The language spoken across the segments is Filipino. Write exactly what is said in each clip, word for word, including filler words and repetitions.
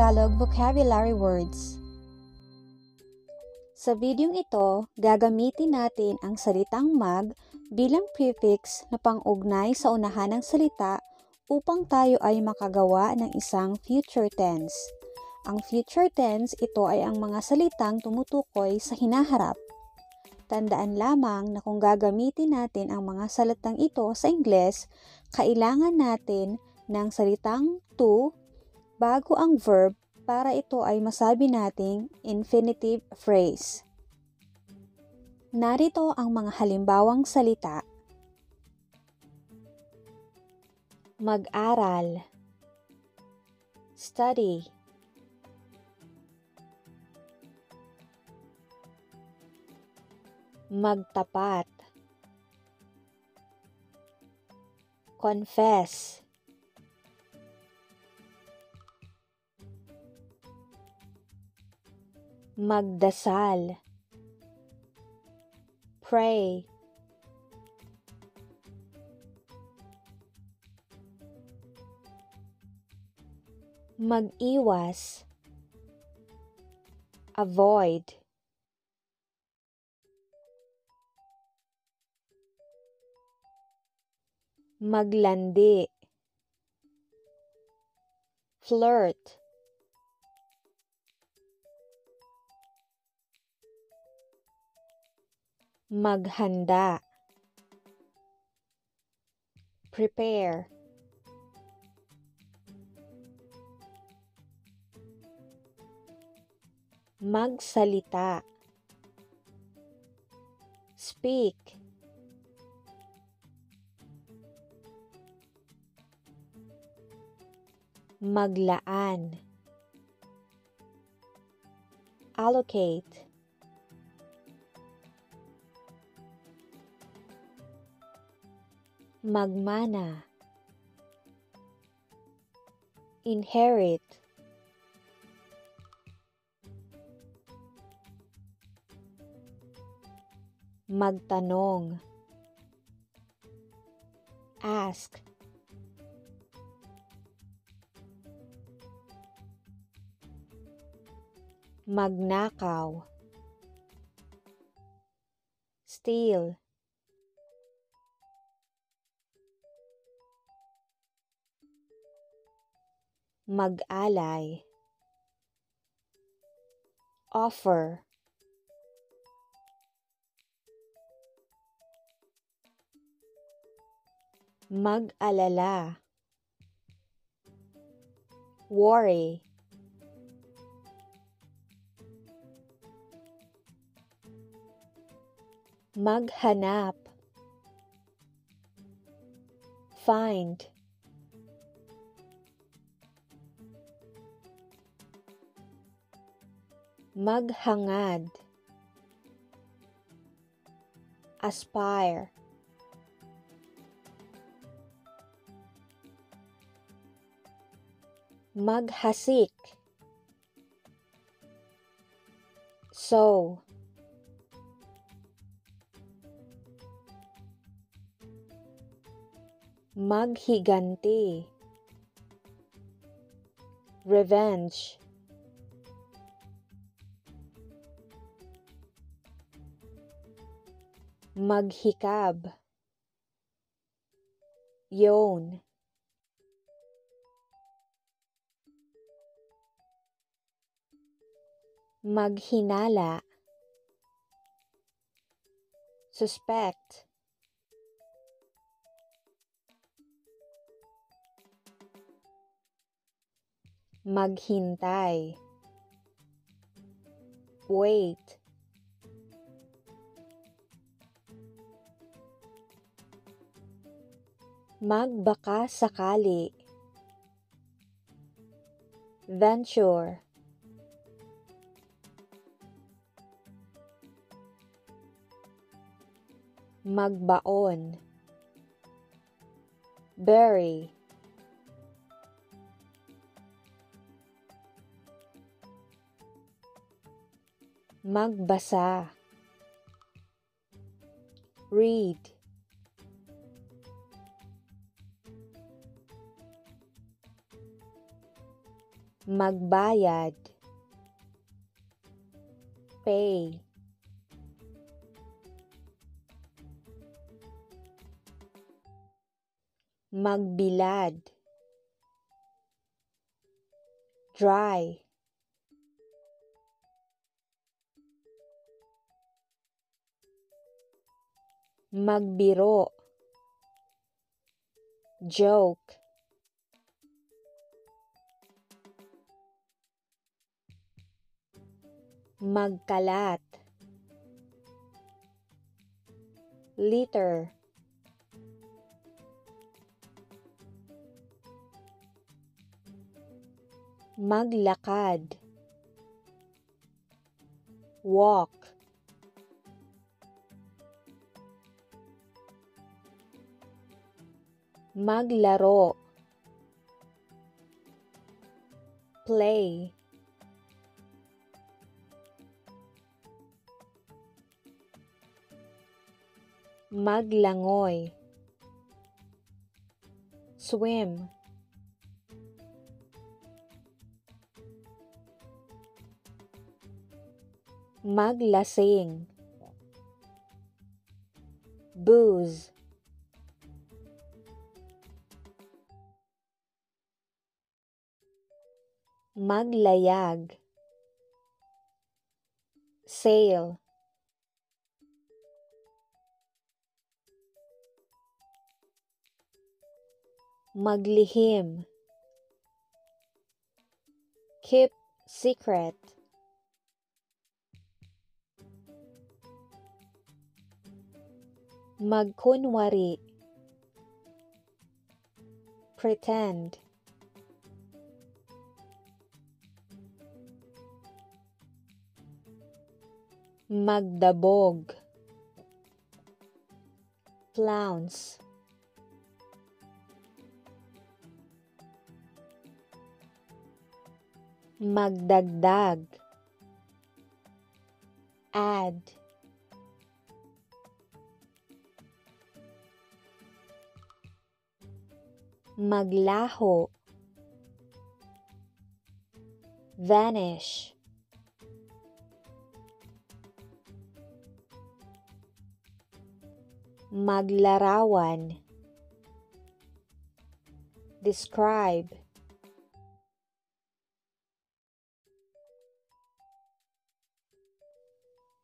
Tagalog Vocabulary Words. Sa bidyong ito, gagamitin natin ang salitang mag bilang prefix na pang-ugnay sa unahan ng salita upang tayo ay makagawa ng isang future tense. Ang future tense, ito ay ang mga salitang tumutukoy sa hinaharap. Tandaan lamang na kung gagamitin natin ang mga salitang ito sa Ingles, kailangan natin ng salitang to bago ang verb para ito ay masabi nating infinitive phrase. Narito ang mga halimbawang salita. Mag-aral, study, magtapat, confess, magdasal, pray, mag-iwas, avoid, maglandi, flirt, maghanda, prepare, magsalita, speak, maglaan, allocate, magmana, inherit, magtanong, ask, magnakaw, steal, mag-alay, offer, mag-alala, worry, maghanap, find, maghangad, aspire, maghasik, sow, maghiganti, revenge, maghikab, yawn, maghinala, suspect, maghintay, wait, magbaka sakali, venture, magbaon, bury, magbasa, read, magbayad, pay, magbilad, dry, magbiro, joke, magkalat, litter, maglakad, walk, maglaro, play, maglangoy, swim, maglasing, booze, maglayag, sail, maglihim, keep secret, magkunwari, pretend, magdabog, flounce, magdagdag, add, maglaho, vanish, maglarawan, describe,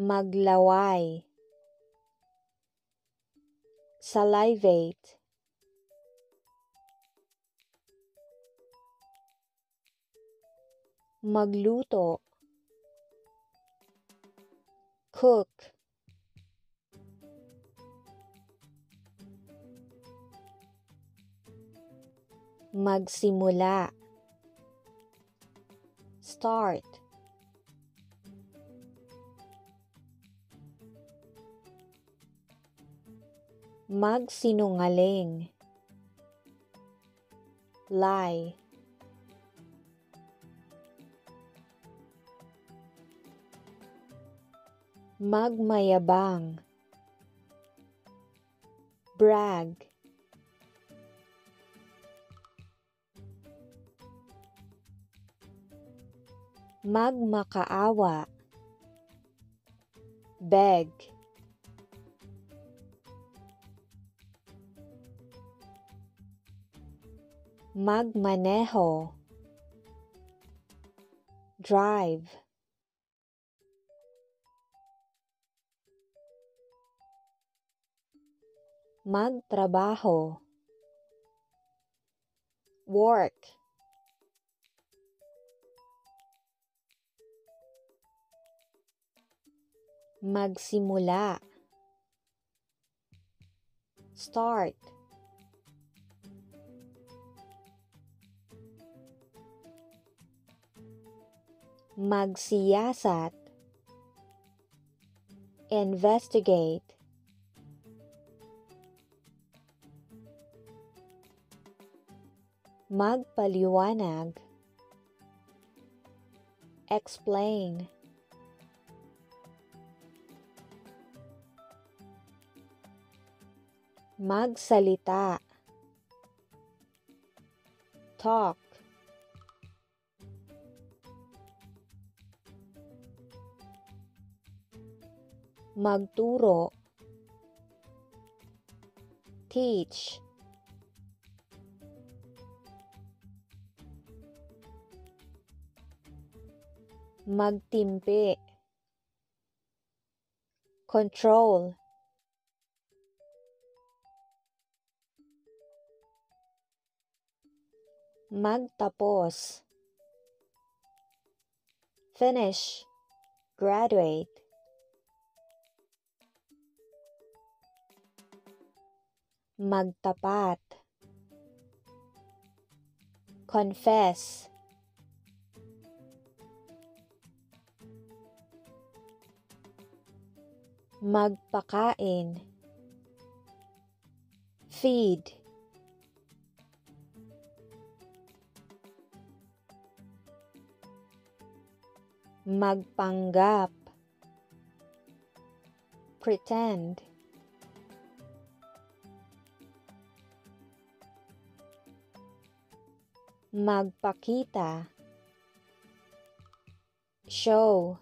maglaway, salivate, magluto, cook, magsimula, start, magsinungaling, lie, magmayabang, brag, magmakaawa, beg, magmaneho, drive, magtrabaho, work, magsimula, start, magsiyasat, investigate, magpaliwanag, explain, magsalita, talk, magturo, teach, magtimpi, control, magtapos, finish, graduate, magtapat, confess, magpakain, feed, magpanggap, pretend, magpakita, show,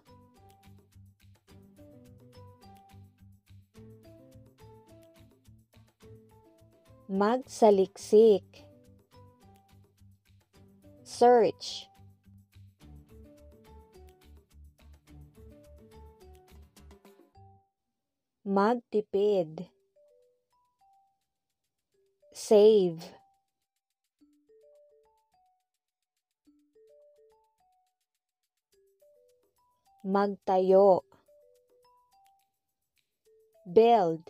magsaliksik, search, magtipid, save, magtayo, build,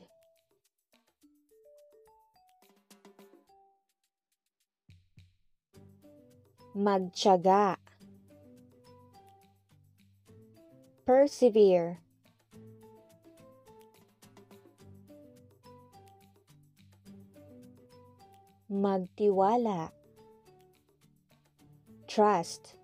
magtiyaga, persevere, magtiwala, trust,